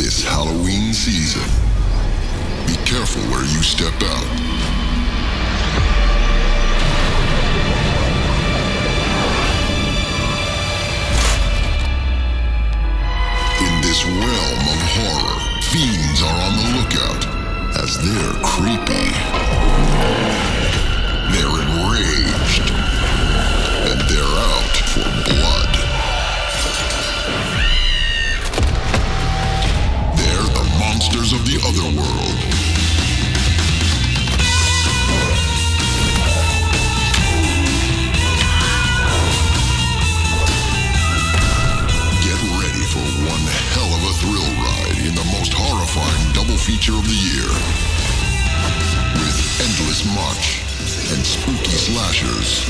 this Halloween season. Be careful where you step out. This realm of horror, fiends are on the lookout, as they're creepy. They're enraged, and they're out for blood. They're the monsters of the Otherworld. Feature of the year, with endless march and spooky slashers.